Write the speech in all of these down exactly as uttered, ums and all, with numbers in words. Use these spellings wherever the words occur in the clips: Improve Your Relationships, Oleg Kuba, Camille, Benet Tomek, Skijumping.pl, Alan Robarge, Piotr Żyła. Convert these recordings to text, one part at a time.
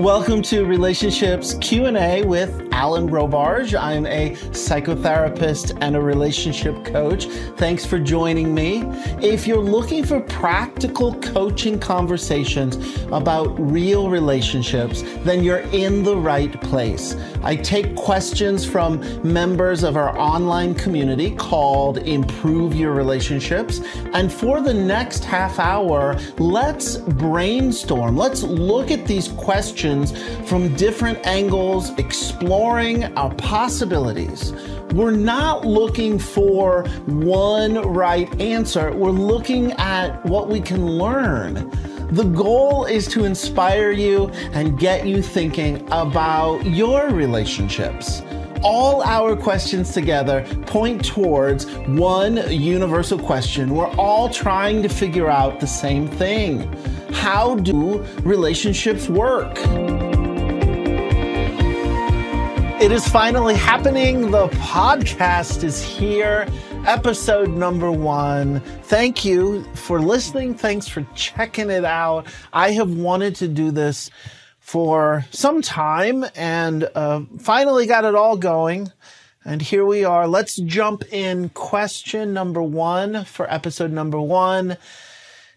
Welcome to Relationships Q and A with Alan Robarge. I'm a psychotherapist and a relationship coach. Thanks for joining me. If you're looking for practical coaching conversations about real relationships, then you're in the right place. I take questions from members of our online community called Improve Your Relationships. And for the next half hour, let's brainstorm. Let's look at these questions from different angles, exploring our possibilities. We're not looking for one right answer. We're looking at what we can learn. The goal is to inspire you and get you thinking about your relationships. All our questions together point towards one universal question. We're all trying to figure out the same thing. How do relationships work? It is finally happening. The podcast is here. Episode number one. Thank you for listening. Thanks for checking it out. I have wanted to do this for some time and uh, finally got it all going. And here we are. Let's jump in. Question number one for episode number one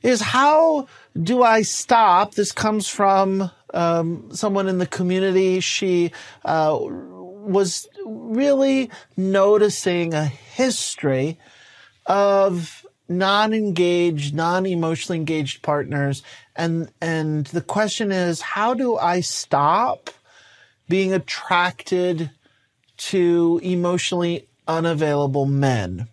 is, how do I stop? This comes from um, someone in the community. She uh, was really noticing a history of non-engaged, non-emotionally engaged partners. And, and the question is, how do I stop being attracted to emotionally unavailable men?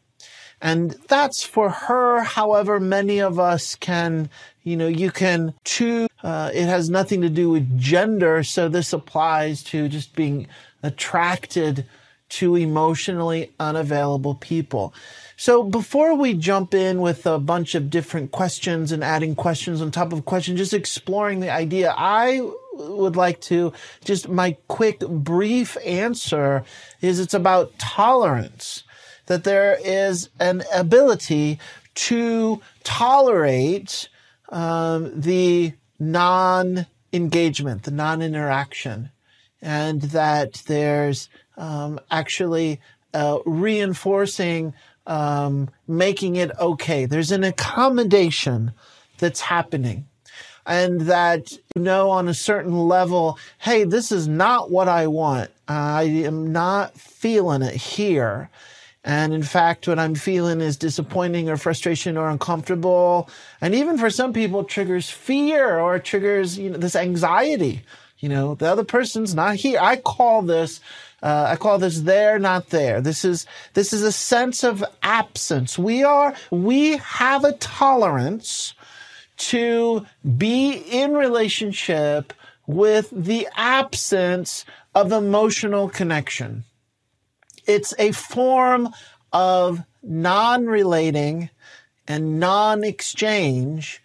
And that's for her. However, many of us can, you know, you can choose. Uh, it has nothing to do with gender. So this applies to just being attracted to emotionally unavailable people. So before we jump in with a bunch of different questions and adding questions on top of questions, just exploring the idea, I would like to just, my quick, brief answer is it's about tolerance. That there is an ability to tolerate um, the non-engagement, the non-interaction, and that there's um, actually uh, reinforcing, um, making it okay. There's an accommodation that's happening, and that, you know, on a certain level, hey, this is not what I want. I am not feeling it here. And in fact, what I'm feeling is disappointing or frustration or uncomfortable. And even for some people, triggers fear or triggers, you know, this anxiety. You know, the other person's not here. I call this, uh, I call this there, not there. This is, this is a sense of absence. We are, we have a tolerance to be in relationship with the absence of emotional connection. It's a form of non-relating and non-exchange,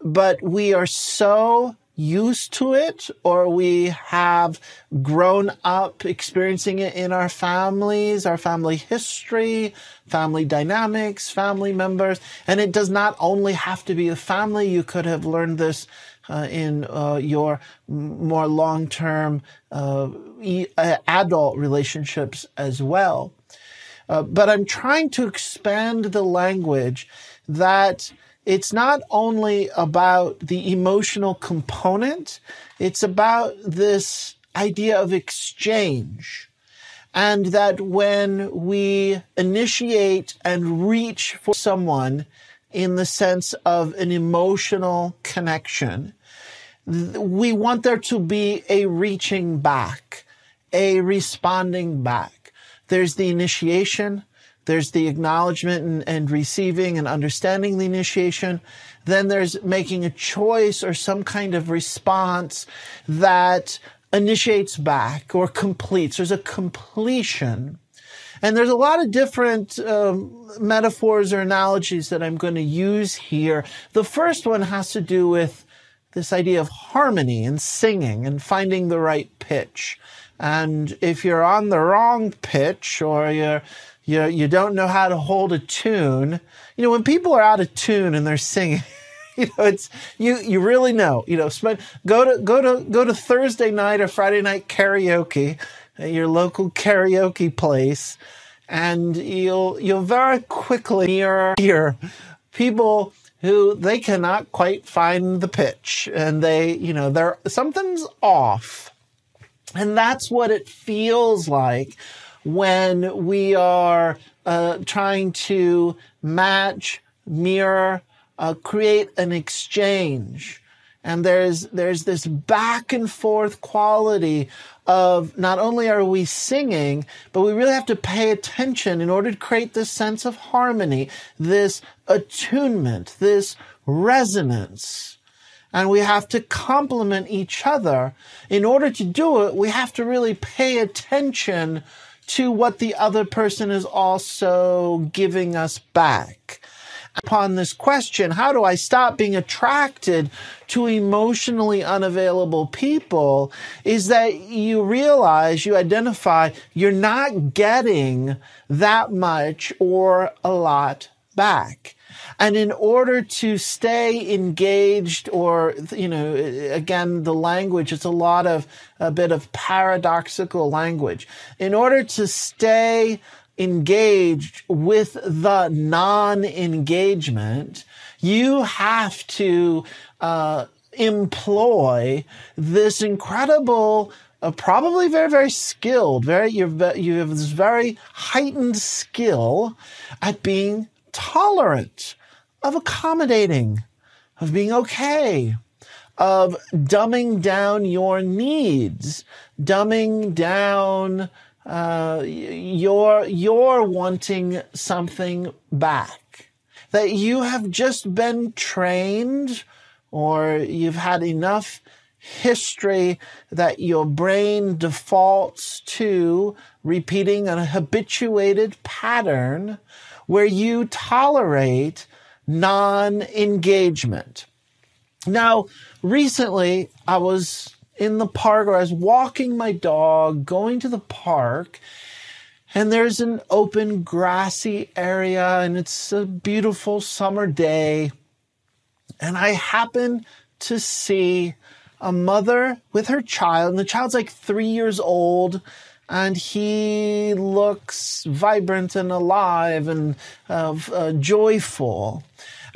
but we are so used to it, or we have grown up experiencing it in our families, our family history, family dynamics, family members. And it does not only have to be the family. You could have learned this Uh, in uh, your more long-term uh, e adult relationships as well. Uh, but I'm trying to expand the language that it's not only about the emotional component, it's about this idea of exchange. And that when we initiate and reach for someone in the sense of an emotional connection, we want there to be a reaching back, a responding back. There's the initiation. There's the acknowledgement and, and receiving and understanding the initiation. Then there's making a choice or some kind of response that initiates back or completes. There's a completion. And there's a lot of different um, metaphors or analogies that I'm going to use here. The first one has to do with this idea of harmony and singing and finding the right pitch. And if you're on the wrong pitch, or you're, you're, you don't know how to hold a tune, you know, when people are out of tune and they're singing, You know, it's you. You really know. You know, spend go to go to go to Thursday night or Friday night karaoke at your local karaoke place, and you'll you'll very quickly hear, hear people who they cannot quite find the pitch, and they you know they're something's off, and that's what it feels like when we are uh, trying to match, mirror. Uh, create an exchange. And there's, there's this back and forth quality of not only are we singing, but we really have to pay attention in order to create this sense of harmony, this attunement, this resonance. And we have to complement each other. In order to do it, we have to really pay attention to what the other person is also giving us back. Upon this question, how do I stop being attracted to emotionally unavailable people, is that you realize, you identify, you're not getting that much or a lot back. And in order to stay engaged or, you know, again, the language, it's a lot of, a bit of paradoxical language. In order to stay engaged with the non-engagement, you have to uh, employ this incredible, uh, probably very, very skilled, very you're, you have this very heightened skill at being tolerant, of accommodating, of being okay, of dumbing down your needs, dumbing down Uh, you're, you're wanting something back, that you have just been trained or you've had enough history that your brain defaults to repeating an habituated pattern where you tolerate non-engagement. Now, recently I was in the park, or I was walking my dog, going to the park, and there's an open grassy area, and it's a beautiful summer day. And I happen to see a mother with her child, and the child's like three years old, and he looks vibrant and alive and uh, uh, joyful.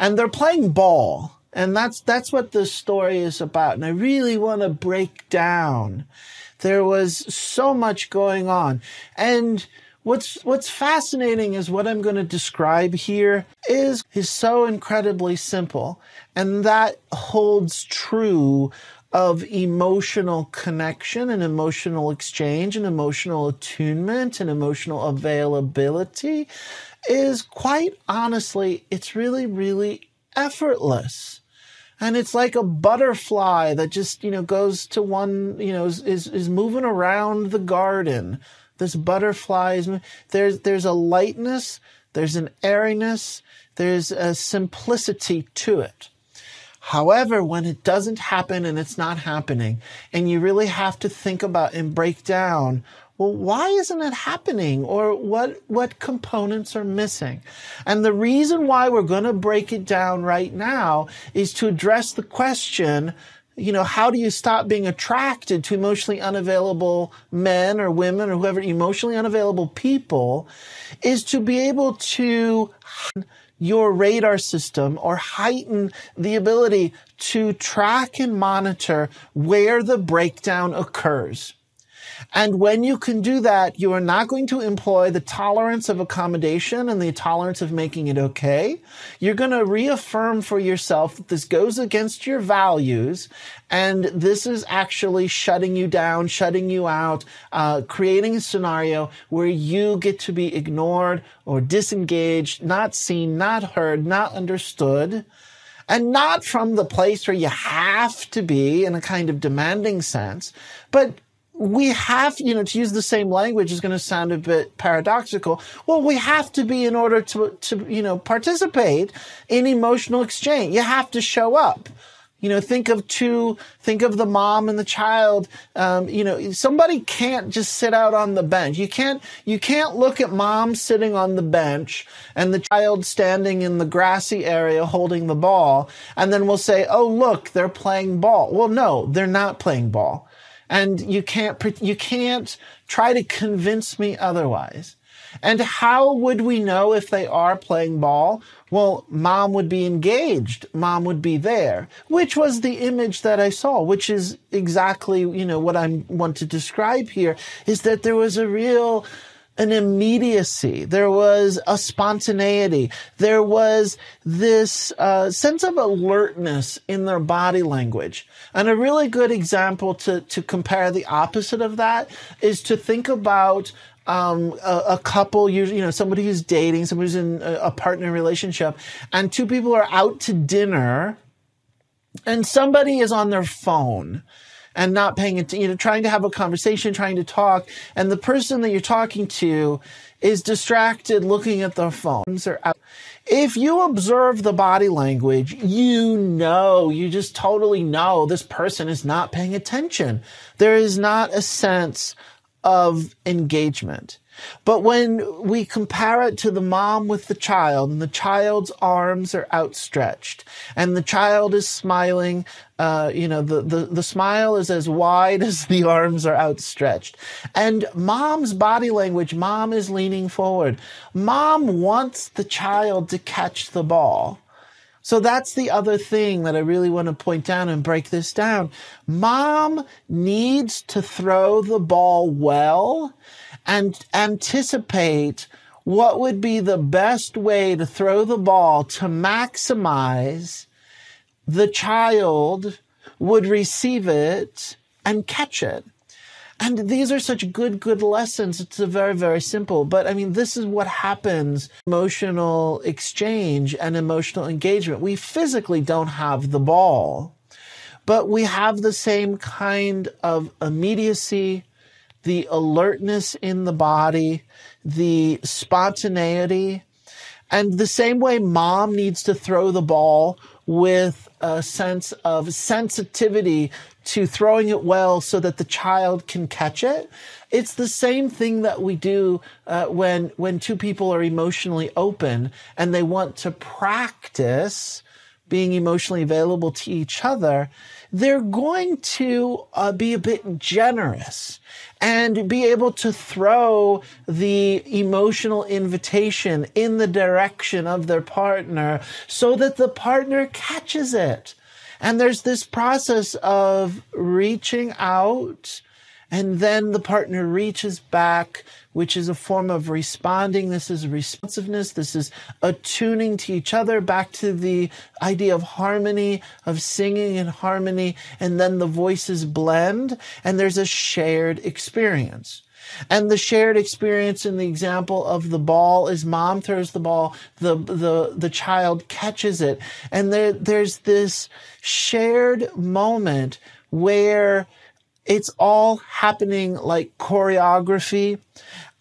And they're playing ball. And that's, that's what this story is about. And I really want to break down. There was so much going on. And what's, what's fascinating is what I'm going to describe here is, is so incredibly simple. And that holds true of emotional connection and emotional exchange and emotional attunement and emotional availability is quite honestly, it's really, really effortless. And it's like a butterfly that just, you know, goes to one, you know, is, is, is moving around the garden. This butterfly is, there's, there's a lightness, there's an airiness, there's a simplicity to it. However, when it doesn't happen and it's not happening, and you really have to think about and break down, well, why isn't it happening? Or what, what components are missing? And the reason why we're going to break it down right now is to address the question, you know, how do you stop being attracted to emotionally unavailable men or women or whoever, emotionally unavailable people, is to be able to your radar system or heighten the ability to track and monitor where the breakdown occurs. And when you can do that, you are not going to employ the tolerance of accommodation and the tolerance of making it okay. You're going to reaffirm for yourself that this goes against your values, and this is actually shutting you down, shutting you out, uh, creating a scenario where you get to be ignored or disengaged, not seen, not heard, not understood, and not from the place where you have to be in a kind of demanding sense, but we have, you know, to use the same language is going to sound a bit paradoxical. Well, we have to be in order to, to, you know, participate in emotional exchange. You have to show up. You know, think of two, think of the mom and the child. Um, you know, somebody can't just sit out on the bench. You can't, you can't look at mom sitting on the bench and the child standing in the grassy area holding the ball. And then we'll say, oh, look, they're playing ball. Well, no, they're not playing ball. And you can't, you can't try to convince me otherwise. And how would we know if they are playing ball? Well, mom would be engaged. Mom would be there, which was the image that I saw, which is exactly, you know, what I want to describe here is that there was a real, an immediacy. There was a spontaneity. There was this uh, sense of alertness in their body language. And a really good example to, to compare the opposite of that is to think about Um, a, a couple, you, you know, somebody who's dating, somebody who's in a, a partner relationship, and two people are out to dinner, and somebody is on their phone and not paying attention, you know, trying to have a conversation, trying to talk, and the person that you're talking to is distracted looking at their phones or out. If you observe the body language, you know, you just totally know this person is not paying attention. There is not a sense of engagement. But when we compare it to the mom with the child, and the child's arms are outstretched, and the child is smiling, uh, you know, the, the, the smile is as wide as the arms are outstretched. And mom's body language, mom is leaning forward. Mom wants the child to catch the ball. So that's the other thing that I really want to point down and break this down. Mom needs to throw the ball well and anticipate what would be the best way to throw the ball to maximize the child would receive it and catch it. And these are such good, good lessons. It's a very, very simple. But I mean, this is what happens, emotional exchange and emotional engagement. We physically don't have the ball, but we have the same kind of immediacy, the alertness in the body, the spontaneity, and the same way mom needs to throw the ball with a sense of sensitivity to throwing it well so that the child can catch it. It's the same thing that we do uh, when when two people are emotionally open and they want to practice being emotionally available to each other. They're going to uh, be a bit generous and be able to throw the emotional invitation in the direction of their partner so that the partner catches it. And there's this process of reaching out, and then the partner reaches back, which is a form of responding. This is responsiveness. This is attuning to each other, back to the idea of harmony, of singing in harmony, and then the voices blend, and there's a shared experience. And the shared experience in the example of the ball is mom throws the ball, the the the child catches it. And there there's this shared moment where it's all happening like choreography,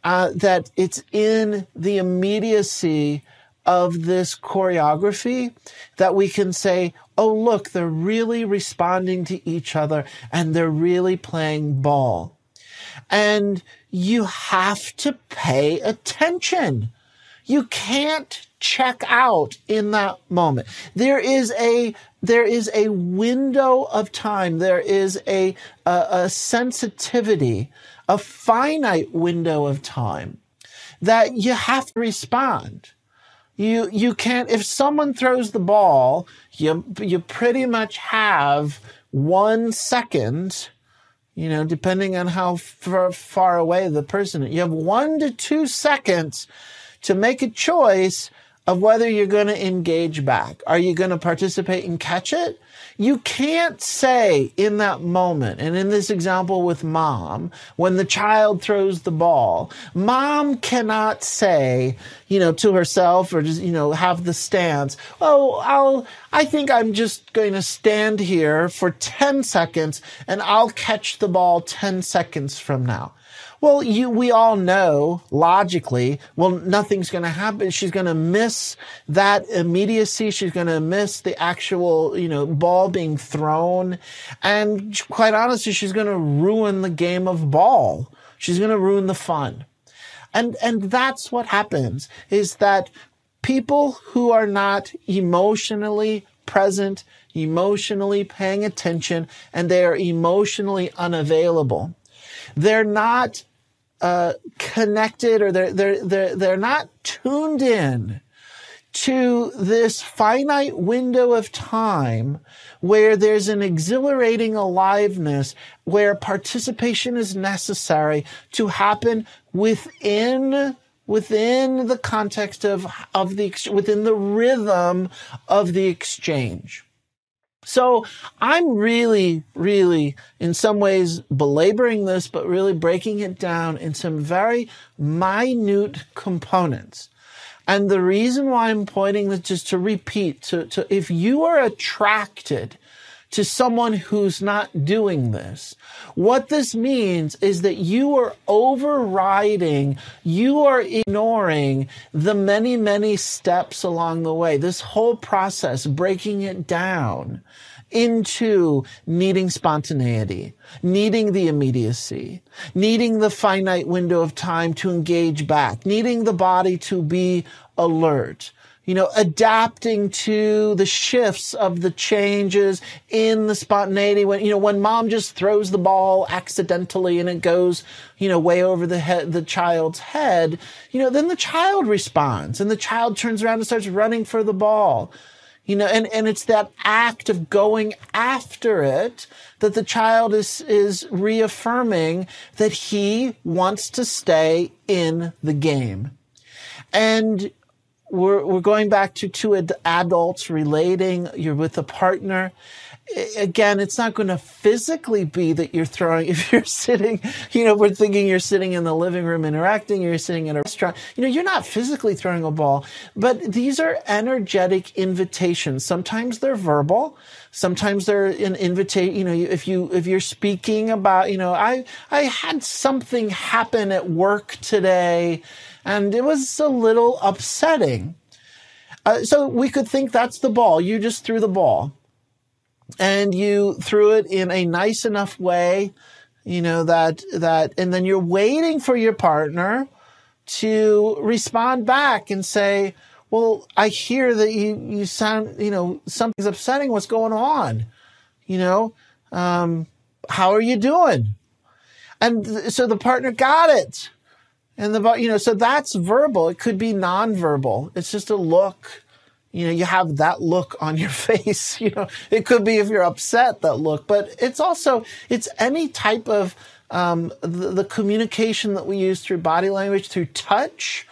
uh, that it's in the immediacy of this choreography that we can say, oh, look, they're really responding to each other and they're really playing ball. And you have to pay attention. You can't check out in that moment. There is a, there is a window of time. There is a, a, a sensitivity, a finite window of time that you have to respond. You, you can't, if someone throws the ball, you, you pretty much have one second. You know, depending on how far, far away the person is. You have one to two seconds to make a choice of whether you're going to engage back. Are you going to participate and catch it? You can't say in that moment, and in this example with mom, when the child throws the ball, mom cannot say, you know, to herself or just, you know, have the stance, oh, I'll, I think I'm just going to stand here for ten seconds and I'll catch the ball ten seconds from now. Well, you, we all know logically, well, nothing's going to happen. She's going to miss that immediacy. She's going to miss the actual, you know, ball being thrown. And quite honestly, she's going to ruin the game of ball. She's going to ruin the fun. And, and that's what happens, is that people who are not emotionally present, emotionally paying attention, and they are emotionally unavailable. They're not uh, connected, or they're, they're, they're, they're not tuned in to this finite window of time where there's an exhilarating aliveness, where participation is necessary to happen within within the context of of the within the rhythm of the exchange. So I'm really, really, in some ways, belaboring this, but really breaking it down in some very minute components. And the reason why I'm pointing this, just to repeat, to, to if you are attracted to someone who's not doing this, what this means is that you are overriding, you are ignoring the many, many steps along the way. This whole process, breaking it down into needing spontaneity, needing the immediacy, needing the finite window of time to engage back, needing the body to be alert. You know, adapting to the shifts of the changes in the spontaneity. When, you know, when mom just throws the ball accidentally and it goes, you know, way over the head, the child's head, you know, then the child responds and the child turns around and starts running for the ball. You know, and, and it's that act of going after it that the child is, is reaffirming that he wants to stay in the game. And We're, we're going back to two ad- adults relating. You're with a partner. Again, it's not going to physically be that you're throwing, if you're sitting, you know, we're thinking you're sitting in the living room interacting, you're sitting in a restaurant, you know, you're not physically throwing a ball, but these are energetic invitations. Sometimes they're verbal. Sometimes they're an invitation. You know, if you, if you're speaking about, you know, I, I had something happen at work today and it was a little upsetting. Uh, so we could think that's the ball. You just threw the ball. And you threw it in a nice enough way, you know, that, that, and then you're waiting for your partner to respond back and say, well, I hear that you, you sound, you know, something's upsetting. What's going on? You know, um, how are you doing? And th- so the partner got it. And the, you know, so that's verbal. It could be nonverbal. It's just a look. You know, you have that look on your face. You know, it could be if you're upset, that look, but it's also, it's any type of, um, the, the communication that we use through body language, through touch.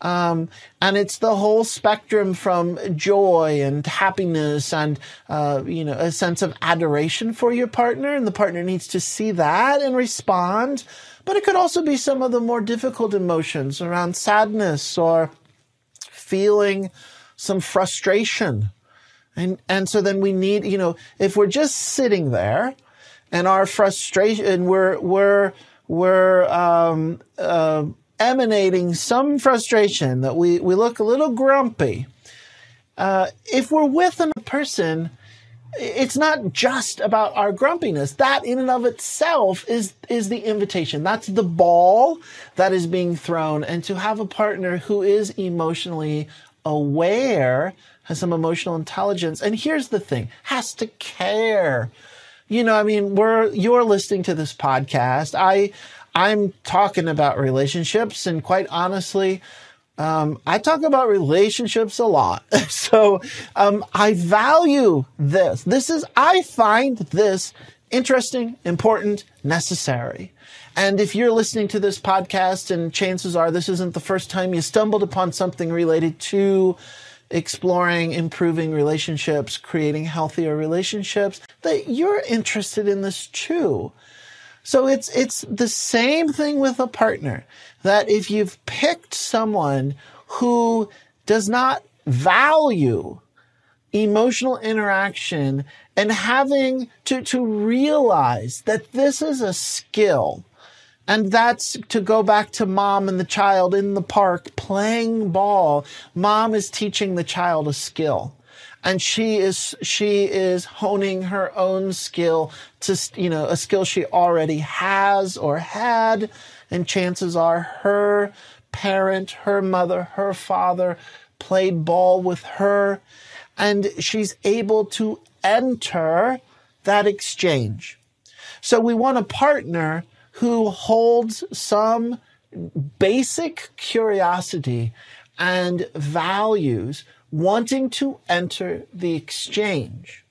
Um, and it's the whole spectrum from joy and happiness and, uh, you know, a sense of adoration for your partner. And the partner needs to see that and respond. But it could also be some of the more difficult emotions around sadness or feeling some frustration. And, and so then we need, you know, if we're just sitting there and our frustration, and we're, we're, we're, um, uh, emanating some frustration that we, we look a little grumpy. Uh, if we're with a person, it's not just about our grumpiness. That in and of itself is, is the invitation. That's the ball that is being thrown. And to have a partner who is emotionally aware, has some emotional intelligence, and here's the thing, has to care. You know, I mean, we're you're listening to this podcast. I I'm talking about relationships, and quite honestly, um, I talk about relationships a lot. So um, I value this. This is I find this interesting, important, necessary. And if you're listening to this podcast, and chances are this isn't the first time you stumbled upon something related to exploring, improving relationships, creating healthier relationships, that you're interested in this too. So it's, it's the same thing with a partner, that if you've picked someone who does not value emotional interaction, and having to, to realize that this is a skill. And that's to go back to mom and the child in the park playing ball. Mom is teaching the child a skill. and she is she is honing her own skill to, you know, a skill she already has or had, and chances are her parent, her mother, her father played ball with her, and she's able to enter that exchange. So we want a partner who holds some basic curiosity and values, wanting to enter the exchange.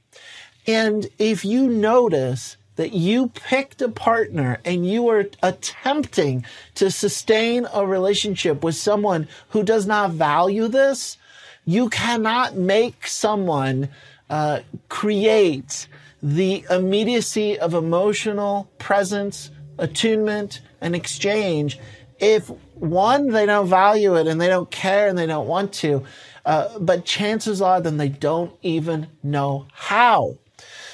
And if you notice that you picked a partner and you are attempting to sustain a relationship with someone who does not value this, you cannot make someone uh, create the immediacy of emotional presence, attunement, and exchange if, one, they don't value it and they don't care and they don't want to, uh, but chances are then they don't even know how.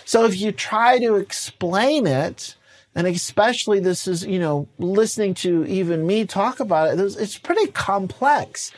So if you try to explain it, and especially this is, you know, listening to even me talk about it, it's pretty complex.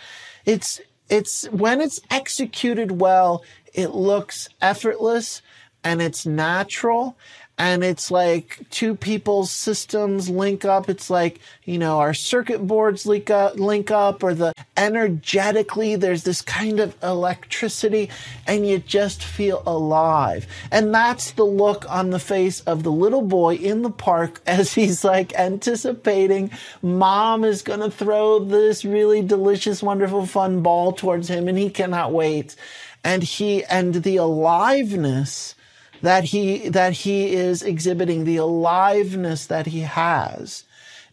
It's, it's when it's executed well, it looks effortless and it's natural. And it's like two people's systems link up. It's like, you know, our circuit boards link up, link up, or the energetically, there's this kind of electricity, and you just feel alive. And that's the look on the face of the little boy in the park as he's like anticipating mom is going to throw this really delicious, wonderful, fun ball towards him, and he cannot wait. And he, and the aliveness that he, that he is exhibiting, the aliveness that he has,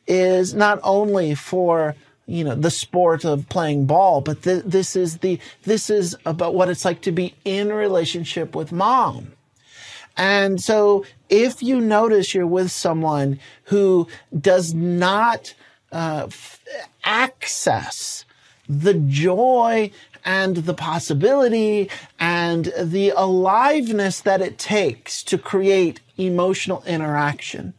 is not only for, you know, the sport of playing ball, but th this is the, this is about what it's like to be in relationship with mom. And so if you notice you're with someone who does not uh, f access the joy and the possibility and the aliveness that it takes to create emotional interaction,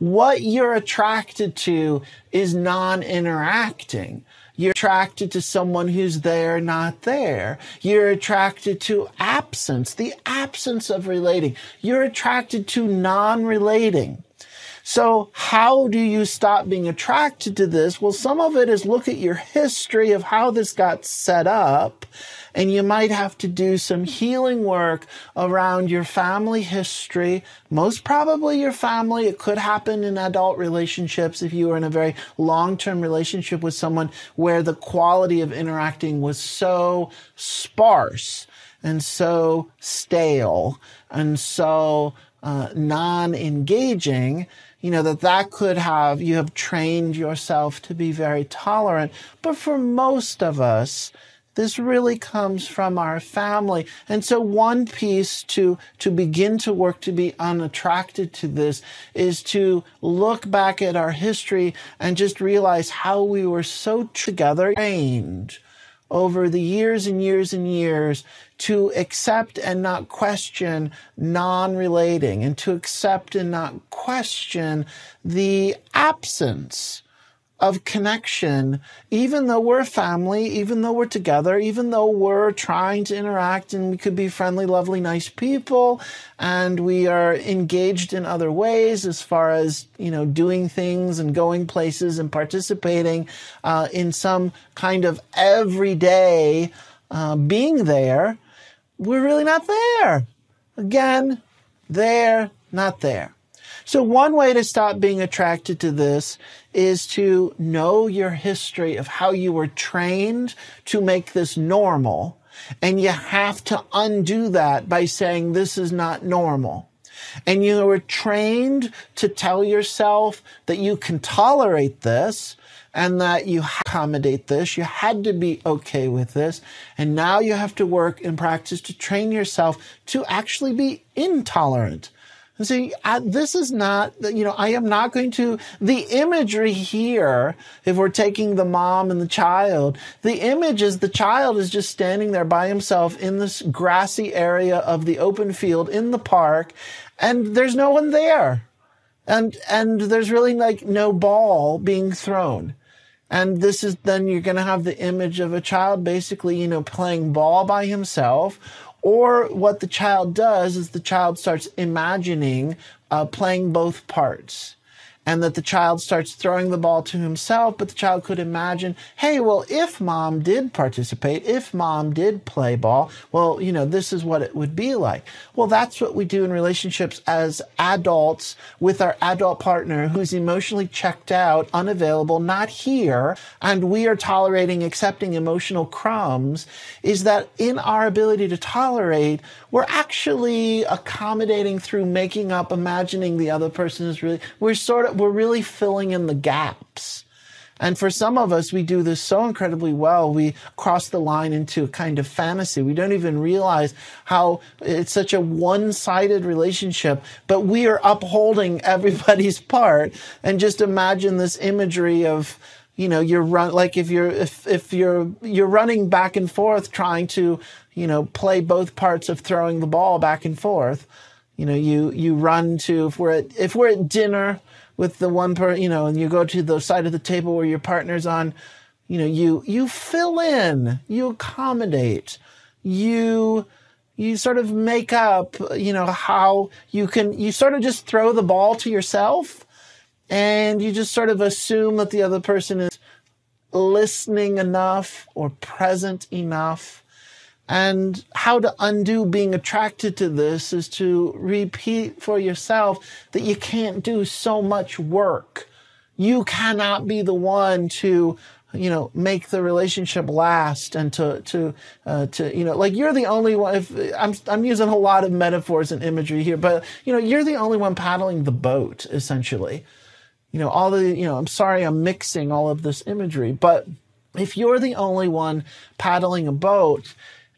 what you're attracted to is non-interacting. You're attracted to someone who's there, not there. You're attracted to absence, the absence of relating. You're attracted to non-relating. So how do you stop being attracted to this? Well, some of it is look at your history of how this got set up, and you might have to do some healing work around your family history. Most probably your family. It could happen in adult relationships if you were in a very long-term relationship with someone where the quality of interacting was so sparse and so stale and so uh, non-engaging, you know, that that could have, you have trained yourself to be very tolerant. But for most of us, this really comes from our family. And so one piece to, to begin to work to be unattracted to this is to look back at our history and just realize how we were so together trained over the years and years and years to accept and not question non-relating, and to accept and not question the absence of connection, even though we're family, even though we're together, even though we're trying to interact and we could be friendly, lovely, nice people, and we are engaged in other ways as far as, you know, doing things and going places and participating uh, in some kind of everyday uh, being there, we're really not there. Again, there, not there. So one way to stop being attracted to this is to know your history of how you were trained to make this normal. And you have to undo that by saying this is not normal. And you were trained to tell yourself that you can tolerate this and that you accommodate this. You had to be okay with this. And now you have to work and practice to train yourself to actually be intolerant. And see, I, this is not, you know, I am not going to, the imagery here, if we're taking the mom and the child, the image is the child is just standing there by himself in this grassy area of the open field in the park, and there's no one there. And, and there's really like no ball being thrown. And this is, then you're going to have the image of a child basically, you know, playing ball by himself, Or what the child does is the child starts imagining uh, playing both parts, and that the child starts throwing the ball to himself, but the child could imagine, hey, well, if mom did participate, if mom did play ball, well, you know, this is what it would be like. Well, that's what we do in relationships as adults with our adult partner who's emotionally checked out, unavailable, not here, and we are tolerating, accepting emotional crumbs, is that in our ability to tolerate, we're actually accommodating through making up, imagining the other person is really, we're sort of, we're really filling in the gaps. And for some of us, we do this so incredibly well, we cross the line into a kind of fantasy. We don't even realize how it's such a one-sided relationship, but we are upholding everybody's part. And just imagine this imagery of, you know, you're run, like if you're, if, if you're, you're running back and forth trying to, you know, play both parts of throwing the ball back and forth. You know, you, you run to, if we're at, if we're at dinner, with the one person, you know, and you go to the side of the table where your partner's on, you know, you, you fill in, you accommodate, you, you sort of make up, you know, how you can, you sort of just throw the ball to yourself and you just sort of assume that the other person is listening enough or present enough. And how to undo being attracted to this is to repeat for yourself that you can't do so much work. You cannot be the one to, you know, make the relationship last and to, to, uh, to, you know, like you're the only one. If I'm, I'm using a lot of metaphors and imagery here, but you know, you're the only one paddling the boat, essentially. You know, all the, you know, I'm sorry, I'm mixing all of this imagery, but if you're the only one paddling a boat,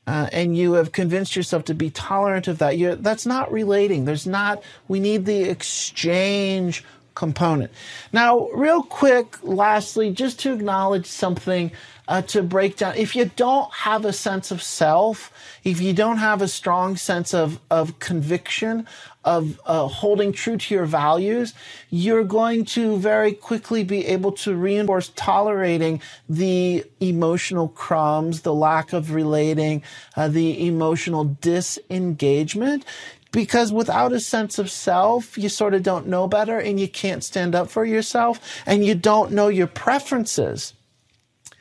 Uh, and you have convinced yourself to be tolerant of that, You're, that's not relating. There's not, we need the exchange component. Now, real quick, lastly, just to acknowledge something uh, to break down. If you don't have a sense of self, if you don't have a strong sense of, of conviction, of uh, holding true to your values, you're going to very quickly be able to reinforce tolerating the emotional crumbs, the lack of relating, uh, the emotional disengagement. Because without a sense of self, you sort of don't know better and you can't stand up for yourself and you don't know your preferences.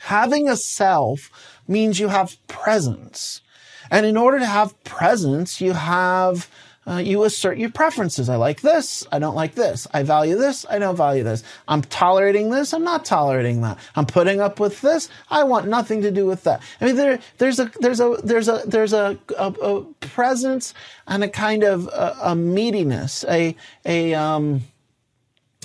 Having a self means you have presence. And in order to have presence, you have... Uh, you assert your preferences. I like this. I don't like this. I value this. I don't value this. I'm tolerating this. I'm not tolerating that. I'm putting up with this. I want nothing to do with that. I mean, there, there's a, there's a, there's a, there's a, a, a presence and a kind of a, a meatiness, a, a, um,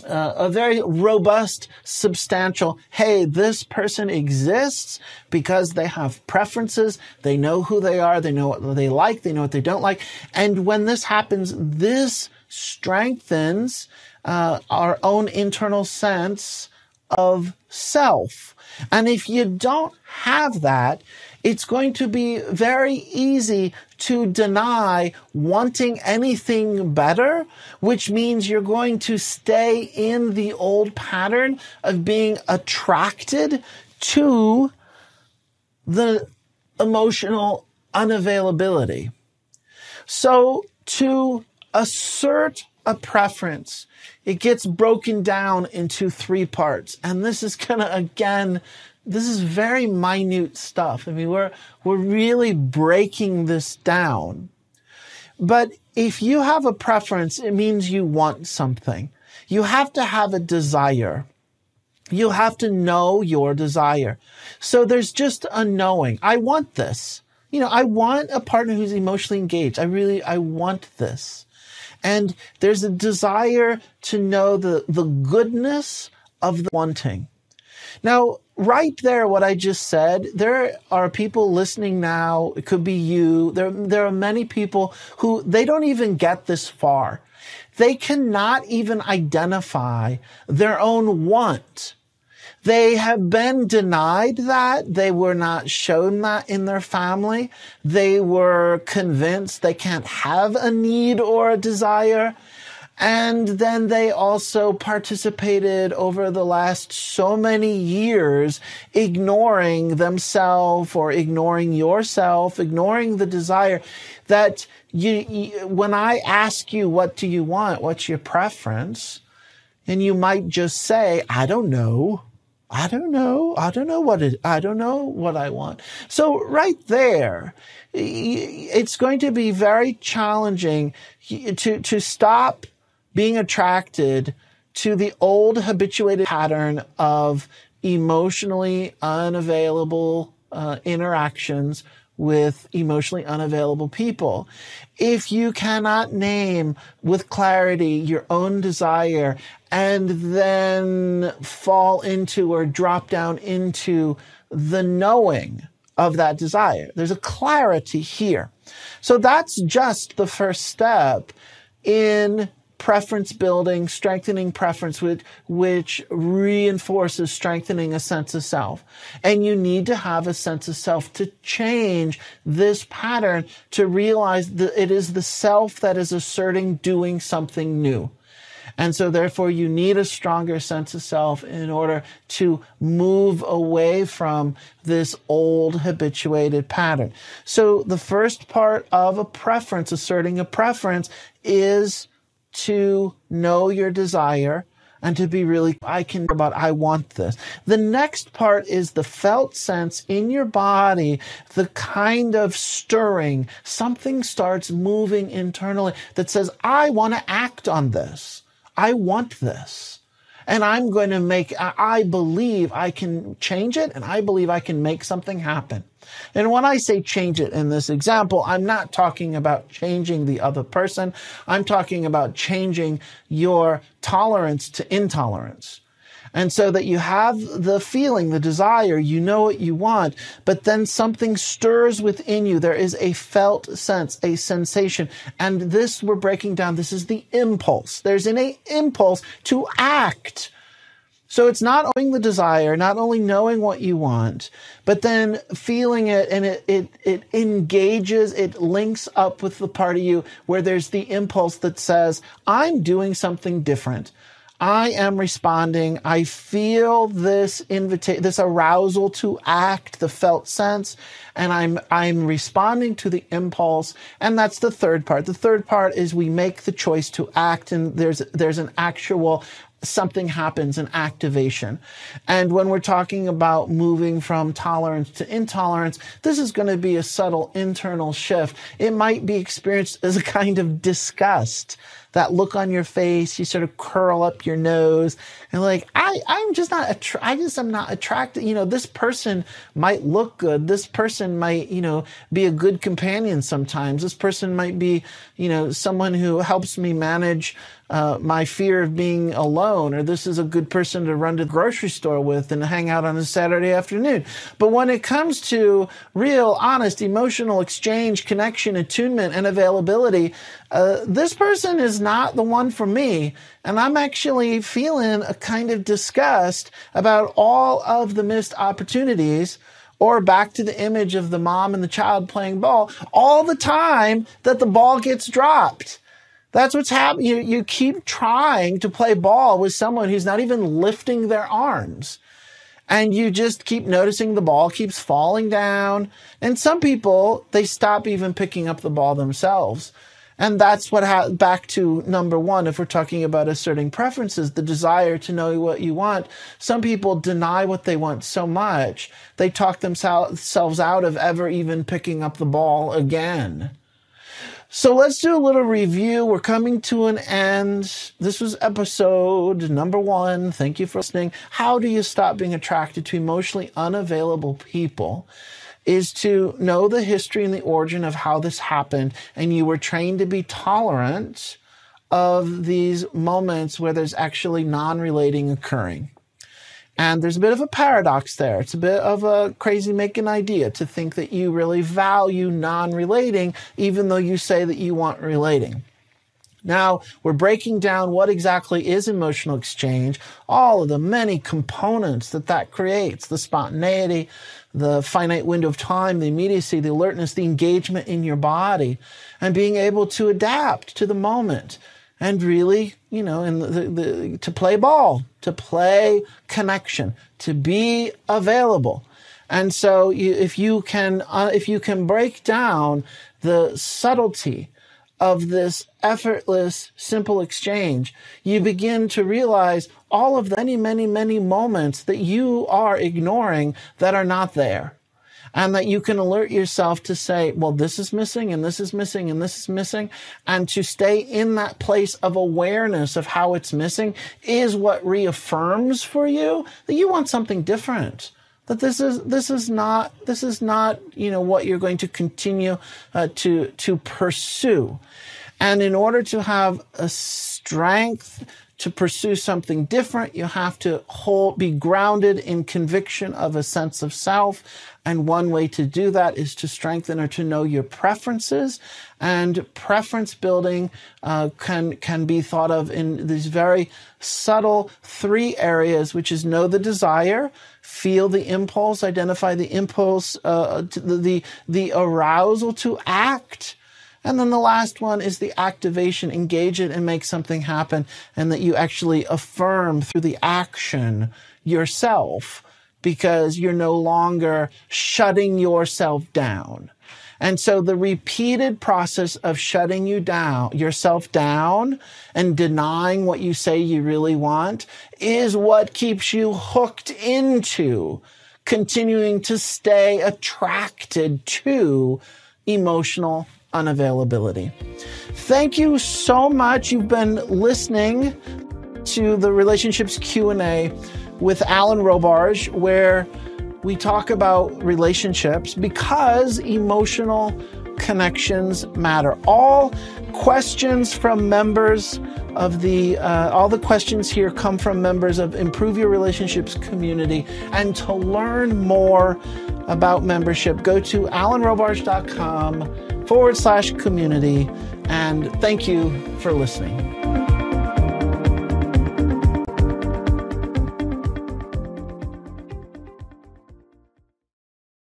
Uh, a very robust, substantial, hey, this person exists because they have preferences, they know who they are, they know what they like, they know what they don't like. And when this happens, this strengthens uh, our own internal sense of self. And if you don't have that, it's going to be very easy to deny wanting anything better, which means you're going to stay in the old pattern of being attracted to the emotional unavailability. So to assert a preference, it gets broken down into three parts. And this is going to, again, this is very minute stuff. I mean, we're, we're really breaking this down. But if you have a preference, it means you want something. You have to have a desire. You have to know your desire. So there's just a knowing. I want this. You know, I want a partner who's emotionally engaged. I really, I want this. And there's a desire to know the, the goodness of the wanting. Now, right there, what I just said, there are people listening now, it could be you, there, there are many people who, they don't even get this far. They cannot even identify their own want. They have been denied that. They were not shown that in their family. They were convinced they can't have a need or a desire. And then they also participated over the last so many years, ignoring themselves or ignoring yourself, ignoring the desire that you, you, when I ask you, what do you want? What's your preference? And you might just say, I don't know. I don't know. I don't know what it, I don't know what I want. So right there, it's going to be very challenging to, to stop being attracted to the old habituated pattern of emotionally unavailable uh, interactions with emotionally unavailable people. If you cannot name with clarity your own desire and then fall into or drop down into the knowing of that desire, there's a clarity here. So that's just the first step in preference building, strengthening preference, which, which reinforces strengthening a sense of self. And you need to have a sense of self to change this pattern, to realize that it is the self that is asserting doing something new. And so therefore you need a stronger sense of self in order to move away from this old habituated pattern. So the first part of a preference, asserting a preference, is to know your desire and to be really, I can about, I want this. The next part is the felt sense in your body, the kind of stirring. Something starts moving internally that says, I want to act on this. I want this. And I'm going to make, I believe I can change it, and I believe I can make something happen. And when I say change it in this example, I'm not talking about changing the other person. I'm talking about changing your tolerance to intolerance. And so that you have the feeling, the desire, you know what you want, but then something stirs within you. There is a felt sense, a sensation. And this we're breaking down. This is the impulse. There's an impulse to act. So it's not owning the desire, not only knowing what you want, but then feeling it, and it, it, it engages, it links up with the part of you where there's the impulse that says, I'm doing something different. I am responding. I feel this invitation, this arousal to act, the felt sense, and I'm, I'm responding to the impulse. And that's the third part. The third part is we make the choice to act, and there's, there's an actual, something happens, an activation. And when we're talking about moving from tolerance to intolerance, this is going to be a subtle internal shift. It might be experienced as a kind of disgust, that look on your face, you sort of curl up your nose and like, I, I'm just not, attra- I just am not attracted. You know, this person might look good. This person might, you know, be a good companion sometimes. This person might be, you know, someone who helps me manage uh, my fear of being alone, or this is a good person to run to the grocery store with and hang out on a Saturday afternoon. But when it comes to real, honest, emotional exchange, connection, attunement, and availability, uh, this person is not the one for me, and I'm actually feeling a kind of disgust about all of the missed opportunities, or back to the image of the mom and the child playing ball, all the time that the ball gets dropped. That's what's happening. You, you keep trying to play ball with someone who's not even lifting their arms. And you just keep noticing the ball keeps falling down. And some people, they stop even picking up the ball themselves. And that's what ha- back to number one, if we're talking about asserting preferences, the desire to know what you want. Some people deny what they want so much, they talk themselves out of ever even picking up the ball again. So let's do a little review. We're coming to an end. This was episode number one. Thank you for listening. How do you stop being attracted to emotionally unavailable people? Is to know the history and the origin of how this happened, and you were trained to be tolerant of these moments where there's actually non-relating occurring. And there's a bit of a paradox there. It's a bit of a crazy-making idea to think that you really value non-relating, even though you say that you want relating. Now, we're breaking down what exactly is emotional exchange, all of the many components that that creates, the spontaneity, the finite window of time, the immediacy, the alertness, the engagement in your body, and being able to adapt to the moment. and really, you know, and the, the, to play ball, to play connection, to be available. And so you, if you can, uh, if you can break down the subtlety of this effortless, simple exchange, you begin to realize all of the many, many, many moments that you are ignoring that are not there. And that you can alert yourself to say, well, this is missing and this is missing and this is missing. And to stay in that place of awareness of how it's missing is what reaffirms for you that you want something different. That this is, this is not, this is not, you know, what you're going to continue uh, to, to pursue. And in order to have a strength to pursue something different, you have to hold, be grounded in conviction of a sense of self. And one way to do that is to strengthen or to know your preferences. And preference building uh, can, can be thought of in these very subtle three areas, which is know the desire, feel the impulse, identify the impulse, uh, the, the, the arousal to act. And then the last one is the activation, engage it and make something happen, and that you actually affirm through the action yourself because you're no longer shutting yourself down. And so the repeated process of shutting you down, yourself down and denying what you say you really want is what keeps you hooked into continuing to stay attracted to emotional unavailability. Thank you so much. You've been listening to the Relationships Q and A with Alan Robarge, where we talk about relationships because emotional connections matter. All questions from members of the, uh, all the questions here come from members of Improve Your Relationships community. And to learn more about membership, go to alan robarge dot com forward slash community. And thank you for listening.